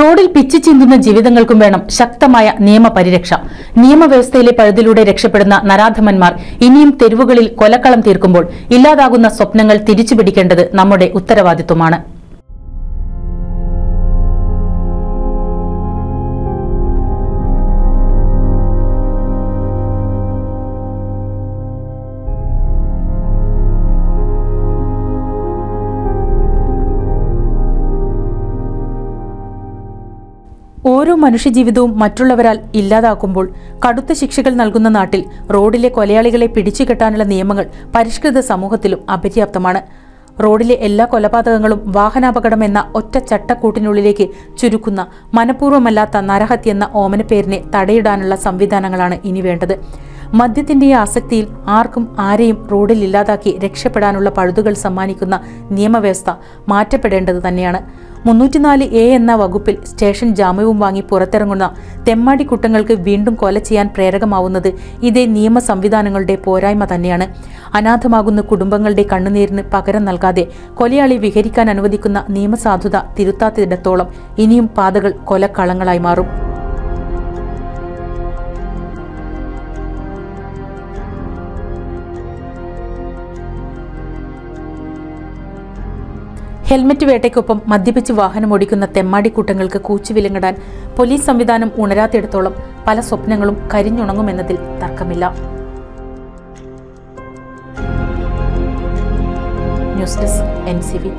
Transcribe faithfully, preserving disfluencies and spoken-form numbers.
റോഡിൽ പിച്ച് ചിന്തുന്ന ജീവിതങ്ങൾക്കും വേണം ശക്തമായ നിയമപരിരക്ഷ. നിയമവ്യവസ്ഥയിലെ പഴുതിലൂടെ രക്ഷപ്പെടുന്ന നരാധമന്മാർ ഇനിയും തെരുവുകളിൽ കൊലക്കളം തീർക്കുമ്പോൾ ഇല്ലാതാകുന്ന സ്വപ്നങ്ങൾ തിരിച്ചുപിടിക്കേണ്ടത് നമ്മുടെ ഉത്തരവാദിത്വമാണ്. ഓരോ മനുഷ്യജീവിതവും മറ്റുള്ളവരാൽ ഇല്ലാതാക്കുമ്പോൾ കടുത്ത ശിക്ഷകൾ നൽകുന്ന നാട്ടിൽ റോഡിലെ കൊലയാളികളെ പിടിച്ചുകെട്ടാനുള്ള നിയമങ്ങൾ പരിഷ്കൃത സമൂഹത്തിലും അപര്യാപ്തമാണ്. റോഡിലെ എല്ലാ കൊലപാതകങ്ങളും വാഹനാപകടം എന്ന ഒറ്റ ചട്ടക്കൂട്ടിനുള്ളിലേക്ക് ചുരുക്കുന്ന മനഃപൂർവ്വമല്ലാത്ത നരഹത്യയെന്ന ഓമനപ്പേരിനെ തടയിടാനുള്ള സംവിധാനങ്ങളാണ് ഇനി വേണ്ടത്. മദ്യത്തിൻ്റെ ആസക്തിയിൽ ആർക്കും ആരെയും റോഡിൽ ഇല്ലാതാക്കി രക്ഷപ്പെടാനുള്ള പഴുതുകൾ സമ്മാനിക്കുന്ന നിയമവ്യവസ്ഥ മാറ്റപ്പെടേണ്ടത് തന്നെയാണ്. മുന്നൂറ്റിനാല് എ എന്ന വകുപ്പിൽ സ്റ്റേഷൻ ജാമ്യവും വാങ്ങി പുറത്തിറങ്ങുന്ന തെമ്മാടി കുറ്റങ്ങൾക്ക് വീണ്ടും കൊല ചെയ്യാൻ പ്രേരകമാവുന്നത് ഇതേ നിയമ സംവിധാനങ്ങളുടെ പോരായ്മ തന്നെയാണ്. അനാഥമാകുന്ന കുടുംബങ്ങളുടെ കണ്ണുനീരിന് പകരം നൽകാതെ കൊലയാളി വിഹരിക്കാൻ അനുവദിക്കുന്ന നിയമസാധുത തിരുത്താത്തിടത്തോളം ഇനിയും പാതകൾ കൊലക്കളങ്ങളായി മാറും. ഹെൽമറ്റ് വേട്ടയ്ക്കൊപ്പം മദ്യപിച്ച് വാഹനമോടിക്കുന്ന തെമ്മാടിക്കൂട്ടങ്ങൾക്ക് കൂച്ചുവിലങ്ങിടാൻ പോലീസ് സംവിധാനം ഉണരാത്തിടത്തോളം പല സ്വപ്നങ്ങളും കരിഞ്ഞുണങ്ങുമെന്നതിൽ തർക്കമില്ല. News desk N C V.